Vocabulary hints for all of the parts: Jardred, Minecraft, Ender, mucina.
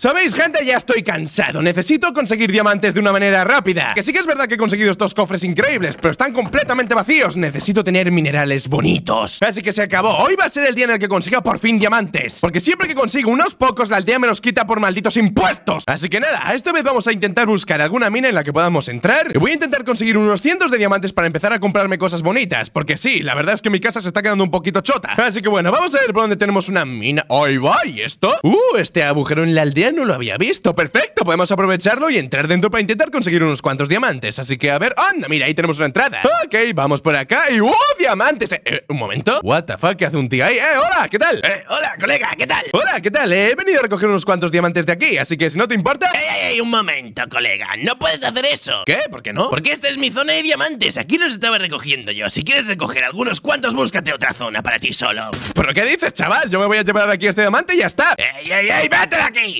¿Sabéis, gente? Ya estoy cansado. Necesito conseguir diamantes de una manera rápida. Que sí que es verdad que he conseguido estos cofres increíbles, pero están completamente vacíos. Necesito tener minerales bonitos. Así que se acabó. Hoy va a ser el día en el que consiga por fin diamantes, porque siempre que consigo unos pocos, la aldea me los quita por malditos impuestos. Así que nada, esta vez vamos a intentar buscar alguna mina en la que podamos entrar. Y voy a intentar conseguir unos cientos de diamantes para empezar a comprarme cosas bonitas, porque sí, la verdad es que mi casa se está quedando un poquito chota. Así que bueno, vamos a ver por dónde tenemos una mina. ¡Ay, va! ¿Y esto? Este agujero en la aldea no lo había visto. Perfecto, podemos aprovecharlo y entrar dentro para intentar conseguir unos cuantos diamantes. Así que a ver, anda, mira, ahí tenemos una entrada. Ok, vamos por acá y ¡oh, diamantes! Un momento, what the fuck, ¿qué hace un tío ahí? Hola, ¿qué tal? Hola, colega, ¿qué tal? Hola, ¿qué tal? He venido a recoger unos cuantos diamantes de aquí, así que si no te importa... ¡Ey, un momento, colega! No puedes hacer eso. ¿Qué? ¿Por qué no? Porque esta es mi zona de diamantes, aquí los estaba recogiendo yo. Si quieres recoger algunos cuantos, búscate otra zona para ti solo. ¿Pero qué dices, chaval? Yo me voy a llevar aquí este diamante y ya está. ¡Ey, vete de aquí!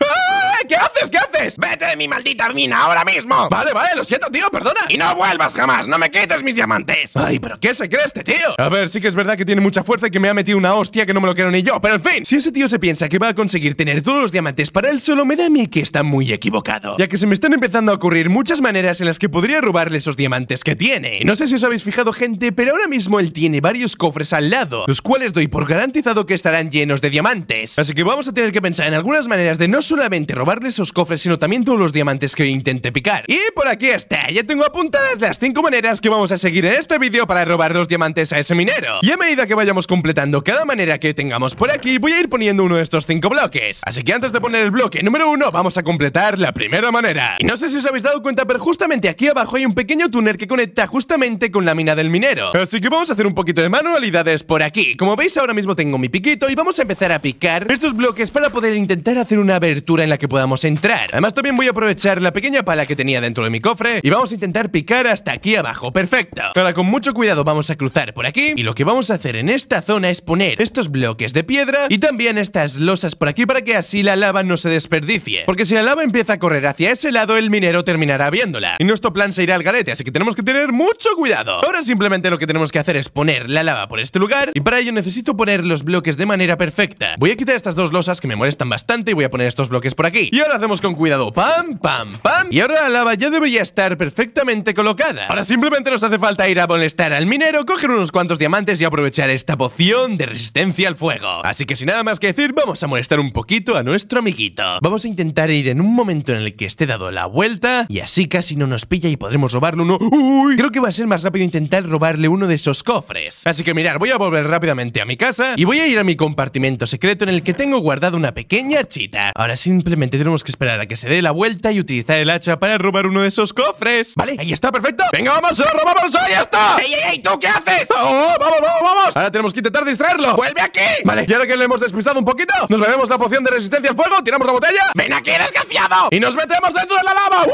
¿Qué haces? ¿Qué haces? Vete de mi maldita mina ahora mismo. Vale, lo siento, tío, perdona. Y no vuelvas jamás, no me quites mis diamantes. Ay, pero ¿qué se cree este tío? A ver, sí que es verdad que tiene mucha fuerza y que me ha metido una hostia que no me lo quiero ni yo. Pero en fin, si ese tío se piensa que va a conseguir tener todos los diamantes para él solo, me da a mí que está muy equivocado, ya que se me están empezando a ocurrir muchas maneras en las que podría robarle esos diamantes que tiene. No sé si os habéis fijado, gente, pero ahora mismo él tiene varios cofres al lado, los cuales doy por garantizado que estarán llenos de diamantes. Así que vamos a tener que pensar en algunas maneras de no solamente robarle esos cofres, sino también todos los diamantes que intente picar. Y por aquí está, ya tengo apuntadas las 5 maneras que vamos a seguir en este vídeo para robar los diamantes a ese minero. Y a medida que vayamos completando cada manera que tengamos por aquí, voy a ir poniendo uno de estos 5 bloques. Así que antes de poner el bloque número 1, vamos a completar la primera manera. Y no sé si os habéis dado cuenta, pero justamente aquí abajo hay un pequeño túnel que conecta justamente con la mina del minero. Así que vamos a hacer un poquito de manualidades por aquí. Como veis, ahora mismo tengo mi piquito y vamos a empezar a picar estos bloques para poder intentar hacer una abertura en la que podamos entrar. Además, también voy a aprovechar la pequeña pala que tenía dentro de mi cofre y vamos a intentar picar hasta aquí abajo. Perfecto. Ahora con mucho cuidado vamos a cruzar por aquí y lo que vamos a hacer en esta zona es poner estos bloques de piedra y también estas losas por aquí para que así la lava no se desperdicie, porque si la lava empieza a correr hacia ese lado, el minero terminará viéndola y nuestro plan se irá al garete, así que tenemos que tener mucho cuidado. Ahora simplemente lo que tenemos que hacer es poner la lava por este lugar y para ello necesito poner los bloques de manera perfecta. Voy a quitar estas dos losas que me molestan bastante y voy a poner estos bloques por aquí. Y ahora hacemos con cuidado, pam, pam, pam. Y ahora la lava ya debería estar perfectamente colocada. Ahora simplemente nos hace falta ir a molestar al minero, coger unos cuantos diamantes y aprovechar esta poción de resistencia al fuego. Así que sin nada más que decir, vamos a molestar un poquito a nuestro amiguito. Vamos a intentar ir en un momento en el que esté dado la vuelta y así casi no nos pilla y podremos robarle uno. ¡Uy! Creo que va a ser más rápido intentar robarle uno de esos cofres. Así que mirad, voy a volver rápidamente a mi casa y voy a ir a mi compartimento secreto en el que tengo guardado una pequeña chita. Ahora simplemente tenemos que esperar a que se dé la vuelta y utilizar el hacha para robar uno de esos cofres. Vale, ahí está, perfecto. Venga, vamos, se lo robamos, ahí está. ¡Ey, tú qué haces! ¡Oh, vamos! Ahora tenemos que intentar distraerlo. ¡Vuelve aquí! Vale, y ahora que lo hemos despistado un poquito, nos bebemos la poción de resistencia al fuego, tiramos la botella. ¡Ven aquí, desgraciado! ¡Y nos metemos dentro de la lava!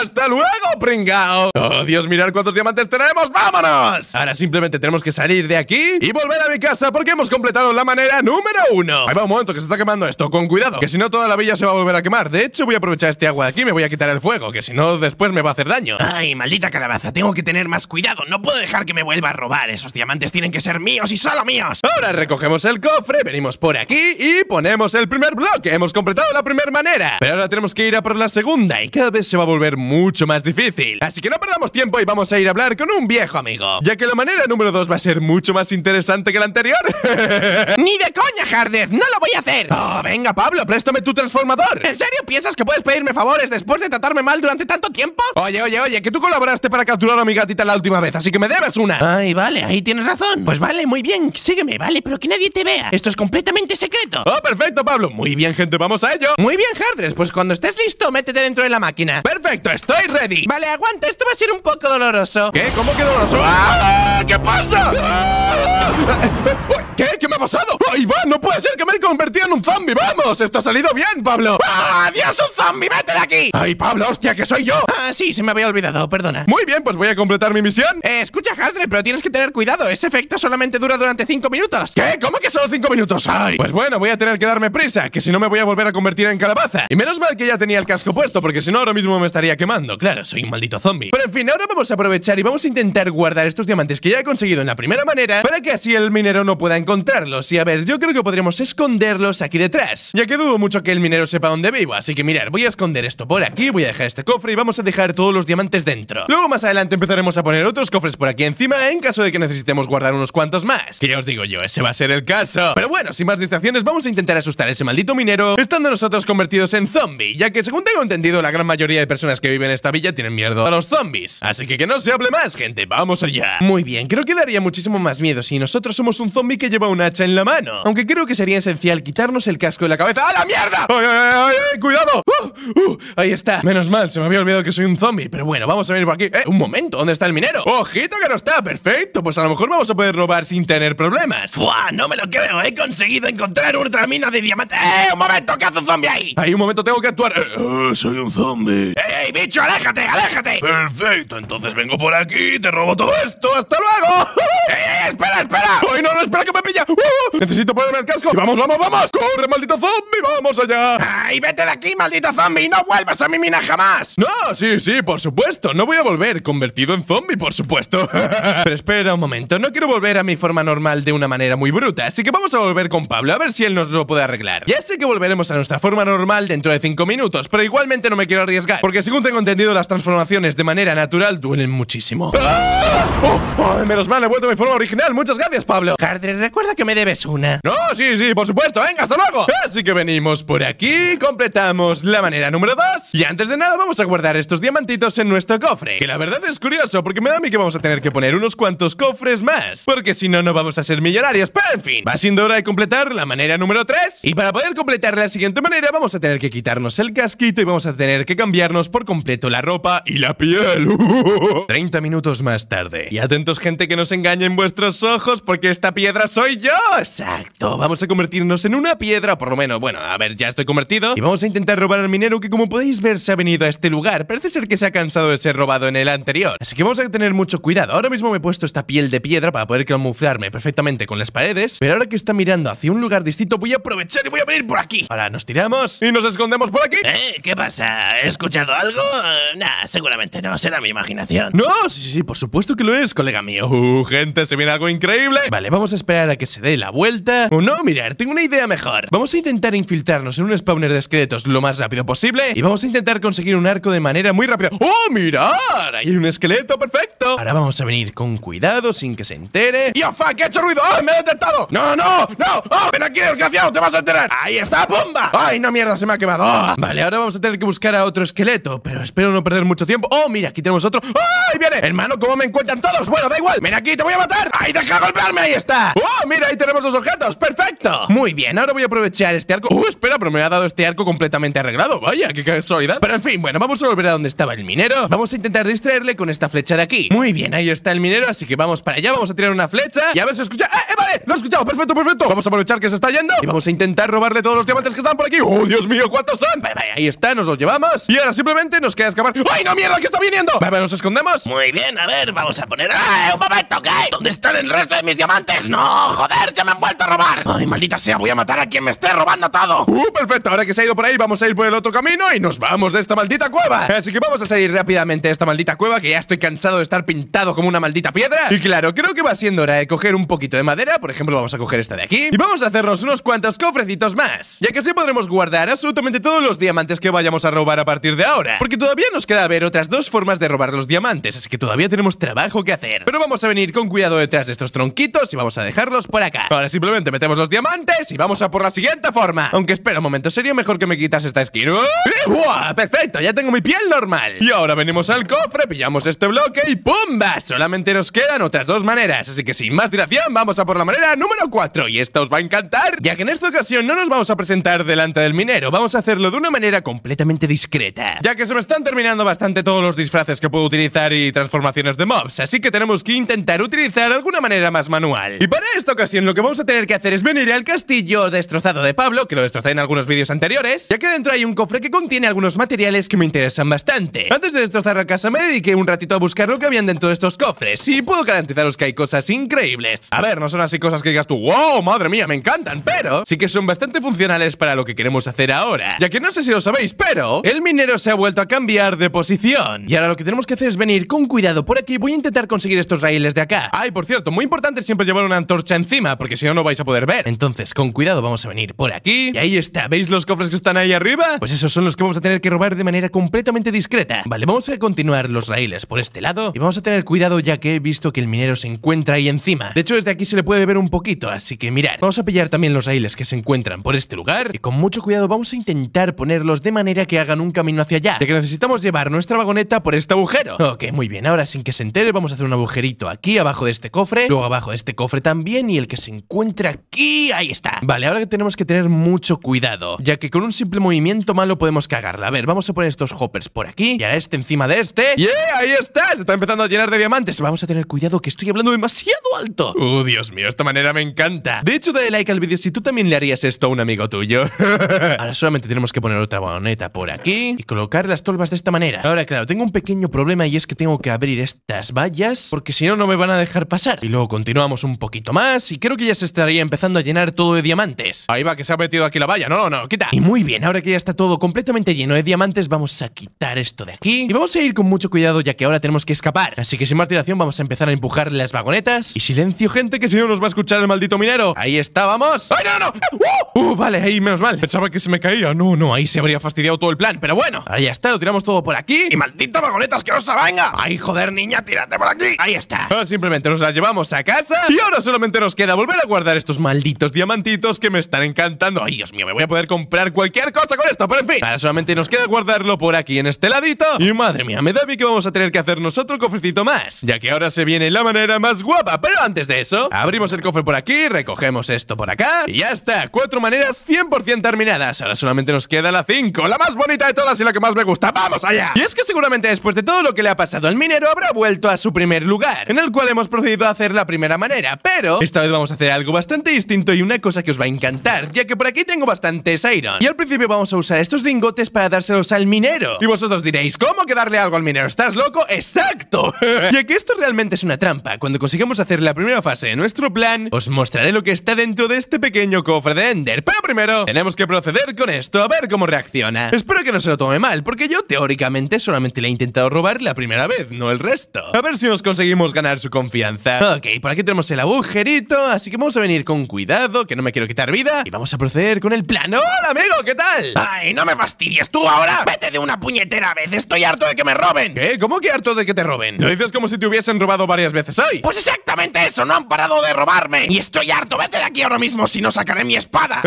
¡Hasta luego, pringao! ¡Oh, Dios, mirad cuántos diamantes tenemos! ¡Vámonos! Ahora simplemente tenemos que salir de aquí y volver a mi casa porque hemos completado la manera número 1. Ahí va, un momento, que se está quemando esto. Con cuidado, que si no toda la villa se va a volver a quemar. De hecho, voy a aprovechar este agua de aquí, me voy a quitar el fuego, que si no después me va a hacer daño. ¡Ay, maldita calabaza! Tengo que tener más cuidado. No puedo dejar que me vuelva a robar. Esos diamantes tienen que ser míos y solo míos. Ahora recogemos el cofre, venimos por aquí y ponemos el primer bloque. Hemos completado la primera manera, pero ahora tenemos que ir a por la segunda y cada vez se va a volver mucho más difícil. Así que no perdamos tiempo y vamos a ir a hablar con un viejo amigo, ya que la manera número 2 va a ser mucho más interesante que la anterior. ¡Ni de coña, Jardred! ¡No lo voy a hacer! ¡Oh, venga, Pablo! ¡Préstame tu transformador! ¿En serio piensas que puedes pedirme favores después de tratarme mal durante tanto tiempo? Oye, que tú colaboraste para capturar a mi gatita la última vez, así que me debes una. Ay, vale, ahí tienes razón. Pues vale, muy bien, sígueme, vale, pero que nadie te vea. Esto es completamente secreto. Oh, perfecto, Pablo. Muy bien, gente, vamos a ello. Muy bien, Jardred, pues cuando estés listo, métete dentro de la máquina. Perfecto, estoy ready. Vale, aguanta, esto va a ser un poco doloroso. ¿Qué? ¿Cómo que doloroso? ¡Ah! ¿Qué pasa? ¡Ah! ¿Qué? ¿Qué me ha pasado? ¡Ay, va! No puede ser que me he convertido en un zombie. ¡Vamos! ¡Esto ha salido bien, Pablo! ¡Ah! ¡Adiós, un zombie! ¡Vete de aquí! ¡Ay, Pablo, hostia, que soy yo! Ah, sí, se me había olvidado, perdona. Muy bien, pues voy a completar mi misión. Escucha, Jardred, pero tienes que tener cuidado. Ese efecto solamente dura durante 5 minutos. ¿Qué? ¿Cómo que solo 5 minutos? ¡Ay! Pues bueno, voy a tener que darme prisa, que si no me voy a volver a convertir en calabaza. Y menos mal que ya tenía el casco puesto, porque si no ahora mismo me estaría quemando. Claro, soy un maldito zombie. Pero en fin, ahora vamos a aprovechar y vamos a intentar guardar estos diamantes que ya he conseguido en la primera manera, para que así el minero no pueda encontrarlos. Y a ver, yo creo que podremos esconderlos aquí detrás, ya que dudo mucho que el minero sepa dónde vivo. Así que mirad, voy a esconder esto por aquí, voy a dejar este cofre y vamos a dejar todos los diamantes dentro. Luego más adelante empezaremos a poner otros cofres por aquí encima, en caso de que necesitemos guardar unos cuantos más. Que ya os digo yo, ese va a ser el caso. Pero bueno, sin más distracciones, vamos a intentar asustar a ese maldito minero, estando nosotros convertidos en zombie, ya que según tengo entendido, la gran mayoría de personas que viven en esta villa tienen miedo a los zombies. Así que no se hable más, gente, vamos allá. Muy bien, creo que daría muchísimo más miedo si nosotros somos un zombie que lleva un hacha en la mano, aunque creo que sería esencial quitarnos el casco de la cabeza. ¡A la mierda! ¡Ay, ay, ay, ay! ¡Cuidado! Ahí está. Menos mal, se me había olvidado que soy un zombie. Pero bueno, vamos a venir por aquí. Un momento, ¿dónde está el minero? ¡Ojito que no está! ¡Perfecto! Pues a lo mejor vamos a poder robar sin tener problemas. ¡Fua! No me lo creo, he conseguido encontrar otra mina de diamantes. ¡Eh! ¡Un momento! ¿Qué hace un zombie ahí? ¡Ahí, un momento! Tengo que actuar. Soy un zombie. ¡Ey, bicho! ¡Aléjate! ¡Aléjate! Perfecto, entonces vengo por aquí, te robo todo esto. ¡Hasta luego! ¡Ey, espera, espera! ¡Ay, no, no! ¡Espera que me pilla! Necesito ponerme el casco. ¡Vamos, vamos, vamos! ¡Corre, maldito zombie! ¡Vamos allá! ¡Ay, vete de aquí, maldito zombie! ¡No vuelvas a mi mina jamás! No, sí, sí, por supuesto. No voy a volver convertido en zombie, por supuesto. Pero espera un momento. No quiero volver a mi forma normal de una manera muy bruta. Así que vamos a volver con Pablo, a ver si él nos lo puede arreglar. Ya sé que volveremos a nuestra forma normal dentro de 5 minutos, pero igualmente no me quiero arriesgar, porque según tengo entendido, las transformaciones de manera natural duelen muchísimo. ¡Ah! ¡Oh! Menos mal, he vuelto a mi forma original. Muchas gracias, Pablo. Jardred, recuerda que me debes una. No, sí, sí, por supuesto. Venga, hasta luego. Así que venimos por aquí, completamos la manera número 2. Y antes de nada vamos a guardar estos diamantitos en nuestro cofre, que la verdad es curioso, porque me da a mí que vamos a tener que poner unos cuantos cofres más, porque si no, no vamos a ser millonarios. Pero en fin, va siendo hora de completar la manera número 3. Y para poder completar la siguiente manera, vamos a tener que quitarnos el casquito y vamos a tener que cambiarnos por completo la ropa y la piel. 30 minutos más tarde. Y atentos, gente, que no se engañen vuestros ojos, porque esta piedra soy yo. Exacto, vamos a convertirnos en una piedra, por lo menos. Bueno, a ver, ya estoy convertido. Y vamos a intentar robar al minero, que como podéis ver se ha venido a este lugar. Parece ser que se ha cansado de ser robado en el anterior, así que vamos a tener mucho cuidado. Ahora mismo me he puesto esta piel de piedra para poder camuflarme perfectamente con las paredes, pero ahora que está mirando hacia un lugar distinto, voy a aprovechar y voy a venir por aquí. Ahora nos tiramos y nos escondemos por aquí. ¿Qué pasa? ¿He escuchado algo? Nah, seguramente no, será mi imaginación. No, sí, sí, por supuesto que lo es, colega mío. Gente, se viene algo increíble. Vale, vamos a esperar a que se dé la vuelta. O no, mirad, tengo una idea mejor. Vamos a intentar infiltrarnos en un spawner de esqueletos lo más rápido posible y vamos a intentar conseguir un arco de manera muy rápida. ¡Oh, mirad! Hay un esqueleto, perfecto. Ahora vamos a venir con cuidado sin que se entere. ¡Yo, fuck! ¡He hecho ruido! ¡Ah, me he detectado! ¡No, no, no! ¡Oh, ven aquí, desgraciado! ¡Te vas a enterar! ¡Ahí está, bomba! ¡Ay, no, mierda! ¡Se me ha quemado! ¡Oh! Vale, ahora vamos a tener que buscar a otro esqueleto, pero espero no perder mucho tiempo. ¡Oh, mira! Aquí tenemos otro. ¡Ay, viene! Hermano, ¿cómo me encuentran todos? Bueno, da igual. ¡Ven aquí, te voy a matar! ¡Ay, deja golpearme! ¡Ahí está! ¡Oh, mira! Ahí tenemos los objetos. ¡Perfecto! Muy bien, ahora voy a aprovechar este arco. ¡Oh, espera! Pero me ha dado este arco completamente arreglado. Vaya, qué casualidad. Pero en fin, bueno, vamos a volver a donde estaba el minero. Vamos a intentar distraerle con esta flecha de aquí. Muy bien, ahí está el minero, así que vamos para allá. Vamos a tirar una flecha y a ver si escucha. Vale, lo he escuchado. Perfecto, perfecto. Vamos a aprovechar que se está yendo y vamos a intentar robarle todos los diamantes que están por aquí. ¡Oh, Dios mío! ¿Cuántos son? Vale, vale, ahí está, nos los llevamos y ahora simplemente nos queda escapar. ¡Ay, no, mierda! ¡Que está viniendo! Vale, nos escondemos. Muy bien, a ver, vamos a poner... ¡Ah, un momento! ¿Qué? ¿Dónde están el resto de mis diamantes? ¡No, joder! ¡Ya me han vuelto a robar! ¡Ay, maldita sea! Voy a matar a quien me esté robando todo. Perfecto, ahora que se ha ido por ahí, vamos a ir por el otro camino y nos vamos de esta maldita cueva. Así que vamos a salir rápidamente de esta maldita cueva, que ya estoy cansado de estar pintado como una maldita piedra. Y claro, creo que va siendo hora de coger un poquito de madera. Por ejemplo, vamos a coger esta de aquí y vamos a hacernos unos cuantos cofrecitos más, ya que así podremos guardar absolutamente todos los diamantes que vayamos a robar a partir de ahora, porque todavía nos queda ver otras dos formas de robar los diamantes, así que todavía tenemos trabajo que hacer. Pero vamos a venir con cuidado detrás de estos tronquitos y vamos a dejarlos por acá. Ahora simplemente metemos los diamantes y vamos a por la siguiente forma. Aunque espera un momento, sería mejor que me quitas esta esquina. ¡Wow! Perfecto, ya tengo mi piel normal. Y ahora venimos al cofre, pillamos este bloque y ¡pumba! Solamente nos quedan otras dos maneras, así que sin más dilación vamos a por la manera número 4. Y esta os va a encantar, ya que en esta ocasión no nos vamos a presentar delante del minero. Vamos a hacerlo de una manera completamente discreta, ya que se me están terminando bastante todos los disfraces que puedo utilizar y transformaciones de mobs, así que tenemos que intentar utilizar alguna manera más manual. Y para esta ocasión lo que vamos a tener que hacer es venir al castillo destrozado de Pablo, que lo destrocé en algunos vídeos anteriores, materiales, ya que dentro hay un cofre que contiene algunos materiales que me interesan bastante. Antes de destrozar la casa me dediqué un ratito a buscar lo que habían dentro de estos cofres y puedo garantizaros que hay cosas increíbles. A ver, no son así cosas que digas tú, wow, madre mía, me encantan, pero sí que son bastante funcionales para lo que queremos hacer ahora, ya que no sé si lo sabéis, pero el minero se ha vuelto a cambiar de posición. Y ahora lo que tenemos que hacer es venir con cuidado por aquí. Voy a intentar conseguir estos raíles de acá. Ay, por cierto, muy importante siempre llevar una antorcha encima, porque si no, no vais a poder ver. Entonces, con cuidado vamos a venir por aquí. Y ahí está, ¿veis los cofres que están ahí arriba? Pues esos son los que vamos a tener que robar de manera completamente discreta. Vale, vamos a continuar los raíles por este lado y vamos a tener cuidado ya que he visto que el minero se encuentra ahí encima. De hecho, desde aquí se le puede ver un poquito, así que mirad. Vamos a pillar también los raíles que se encuentran por este lugar y con mucho cuidado vamos a intentar ponerlos de manera que hagan un camino hacia allá, ya que necesitamos llevar nuestra vagoneta por este agujero. Ok, muy bien, ahora sin que se entere vamos a hacer un agujerito aquí abajo de este cofre, luego abajo de este cofre también y el que se encuentra aquí, ahí está. Vale, ahora que tenemos que tener mucho cuidado, ya que con un simple movimiento malo podemos cagarla. A ver, vamos a poner estos hoppers por aquí y ahora este encima de este. ¡Yeah! Ahí está, se está empezando a llenar de diamantes. Vamos a tener cuidado que estoy hablando demasiado alto. Dios mío, esta manera me encanta. De hecho, dale like al vídeo si tú también le harías esto a un amigo tuyo. Ahora solamente tenemos que poner otra vagoneta por aquí y colocar las tolvas de esta manera. Ahora, claro, tengo un pequeño problema y es que tengo que abrir estas vallas porque si no, no me van a dejar pasar. Y luego continuamos un poquito más y creo que ya se estaría empezando a llenar todo de diamantes. Ahí va, que se ha metido aquí la valla. No, no, quita. Y muy bien, ahora que ya está todo completamente lleno de diamantes, vamos a quitar esto de aquí y vamos a ir con mucho cuidado ya que ahora tenemos que escapar. Así que sin más dilación vamos a empezar a empujar las vagonetas. Y silencio, gente, que si no nos va a escuchar el maldito minero. Ahí está, vamos. ¡Ay, no, no! Vale, ahí menos mal. Pensaba que se me caía. No, no, ahí se habría fastidiado todo el plan. Pero bueno, ahora ya está, lo tiramos todo por aquí. ¡Y maldita vagoneta asquerosa, venga! ¡Ay, joder, niña, tírate por aquí! Ahí está. Ahora simplemente nos la llevamos a casa y ahora solamente nos queda volver a guardar estos malditos diamantitos que me están encantando. Ay, Dios mío, me voy a poder comprar cualquier cosa con esto, pero en fin. Ahora solamente nos queda guardarlo por aquí en este ladito. Y madre mía, me da a mí que vamos a tener que hacernos otro cofrecito más, ya que ahora se viene la manera más guapa. Pero antes de eso, abrimos el cofre por aquí, recogemos esto por acá y ya está. 4 maneras 100% terminadas. Ahora solamente nos queda la 5, la más bonita de todas y la que más me gusta. ¡Vamos allá! Y es que seguramente después de todo lo que le ha pasado al minero habrá vuelto a su primer lugar, en el cual hemos procedido a hacer la primera manera, pero esta vez vamos a hacer algo bastante distinto y una cosa que os va a encantar, ya que por aquí tengo bastantes iron. Y al principio vamos a usar estos lingotes para dárselos al minero. Y vosotros diréis, ¿cómo que darle algo al minero? ¿Estás loco? ¡Exacto! Ya que esto realmente es una trampa. Cuando consigamos hacer la primera fase de nuestro plan, os mostraré lo que está dentro de este pequeño cofre de Ender. Pero primero, tenemos que proceder con esto, a ver cómo reacciona. Espero que no se lo tome mal, porque yo teóricamente solamente le he intentado robar la primera vez, no el resto. A ver si nos conseguimos ganar su confianza. Ok, por aquí tenemos el agujerito, así que vamos a venir con cuidado, que no me quiero quitar vida. Y vamos a proceder con el plan. ¡Hola, amigo! ¿Qué tal? ¡Ay, no me fastidies tú ahora! ¡Vete de una puñetera vez! ¡Estoy harto de que me roben! ¿Qué? ¿Cómo que harto de que te roben? Lo dices como si te hubiesen robado varias veces hoy. Pues exactamente eso, no han parado de robarme. Y estoy harto, vete de aquí ahora mismo, si no sacaré mi espada.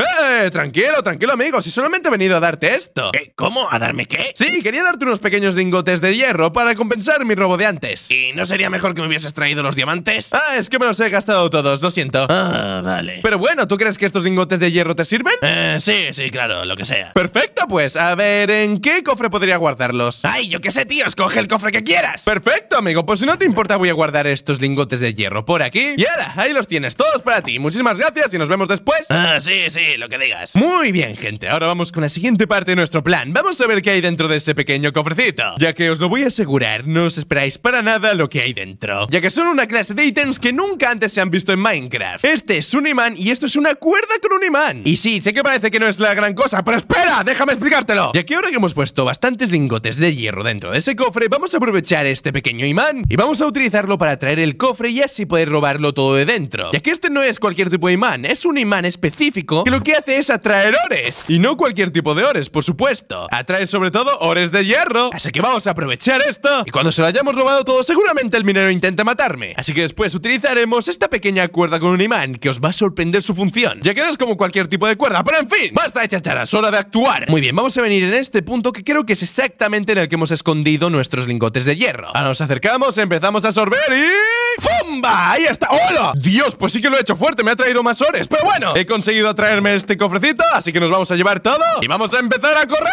Tranquilo, tranquilo, amigo, si solamente he venido a darte esto. ¿Qué? ¿Cómo? ¿A darme qué? Sí, quería darte unos pequeños lingotes de hierro para compensar mi robo de antes. ¿Y no sería mejor que me hubieses traído los diamantes? Ah, es que me los he gastado todos, lo siento. Ah, vale. Pero bueno, ¿tú crees que estos lingotes de hierro te sirven? Sí, claro, lo que sea. Perfecto, pues, a ver, ¿en qué cofre podría guardarlos? Ay, yo qué sé, tío, escoge el cofre que quieras. Perfecto, amigo, pues si no te importa voy a guardar estos lingotes de hierro por aquí. Y ahora, ahí los tienes todos para ti. Muchísimas gracias y nos vemos después. Ah, sí, lo que digas. Muy bien, gente, ahora vamos con la siguiente parte de nuestro plan. Vamos a ver qué hay dentro de ese pequeño cofrecito, ya que os lo voy a asegurar, no os esperáis para nada lo que hay dentro, ya que son una clase de ítems que nunca antes se han visto en Minecraft. Este es un imán y esto es una cuerda con un imán. Y sí, sé que parece que no es la gran cosa, pero espera, déjame explicártelo. Ya que ahora que hemos puesto bastantes lingotes de hierro dentro de ese cofre, vamos a aprovechar este pequeño imán y vamos a utilizarlo para traer el cofre y así poder robarlo todo de dentro, ya que este no es cualquier tipo de imán, es un imán específico que lo que hace es atraer ores, y no cualquier tipo de ores, por supuesto, atrae sobre todo ores de hierro, así que vamos a aprovechar esto, y cuando se lo hayamos robado todo seguramente el minero intenta matarme, así que después utilizaremos esta pequeña cuerda con un imán que os va a sorprender su función, ya que no es como cualquier tipo de cuerda, pero en fin, basta de chacharas, hora de actuar. Muy bien, vamos a venir en este punto que creo que es exactamente en el que hemos escondido nuestros lingotes de hierro. Ahora nos acercamos, empezamos a sorber y... ¡Fumba! ¡Ahí está! ¡Hola! Dios, pues sí que lo he hecho fuerte, me ha traído más ores. Pero bueno, he conseguido traerme este cofrecito, así que nos vamos a llevar todo y vamos a empezar a correr.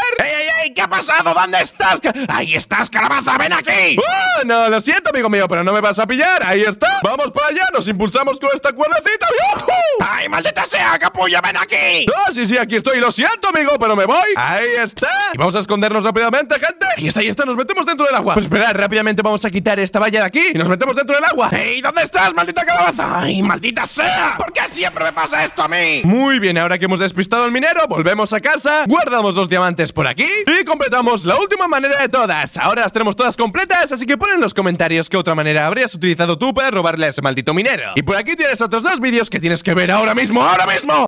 ¡Ey! ¿Qué ha pasado? ¿Dónde estás? ¡Ahí estás, calabaza! ¡Ven aquí! ¡Oh, no! Lo siento, amigo mío, pero no me vas a pillar. Ahí está. Vamos para allá, nos impulsamos con esta cuerdecita. ¡Yuhu! ¡Ay, maldita sea, capullo! ¡Ven aquí! ¡Ah, sí, aquí estoy! ¡Lo siento! momento, amigo, pero me voy. Ahí está. Y vamos a escondernos rápidamente, gente. Ahí está, nos metemos dentro del agua. Pues esperad, rápidamente vamos a quitar esta valla de aquí y nos metemos dentro del agua. ¡Ey! ¿Dónde estás, maldita calabaza? ¡Ay, maldita sea! ¿Por qué siempre me pasa esto a mí? Muy bien, ahora que hemos despistado al minero, volvemos a casa, guardamos los diamantes por aquí y completamos la última manera de todas. Ahora las tenemos todas completas, así que pon en los comentarios qué otra manera habrías utilizado tú para robarle a ese maldito minero. Y por aquí tienes otros dos vídeos que tienes que ver ahora mismo. ¡Ahora mismo!